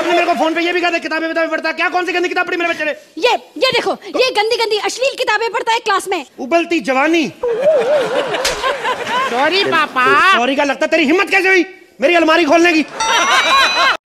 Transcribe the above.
आपने मेरे को फोन पे ये भी कहा था किताबें किताबें पढ़ता है। क्या कौन सी गंदी किताब पढ़ी मेरे बच्चे ने? ये देखो ये गंदी गंदी अश्लील किताबें पढ़ता है क्लास में। उबलती जवानी। सॉरी पापा। सॉरी का लगता तेरी हिम्मत कैसे हुई मेरी अलमारी खोलने की।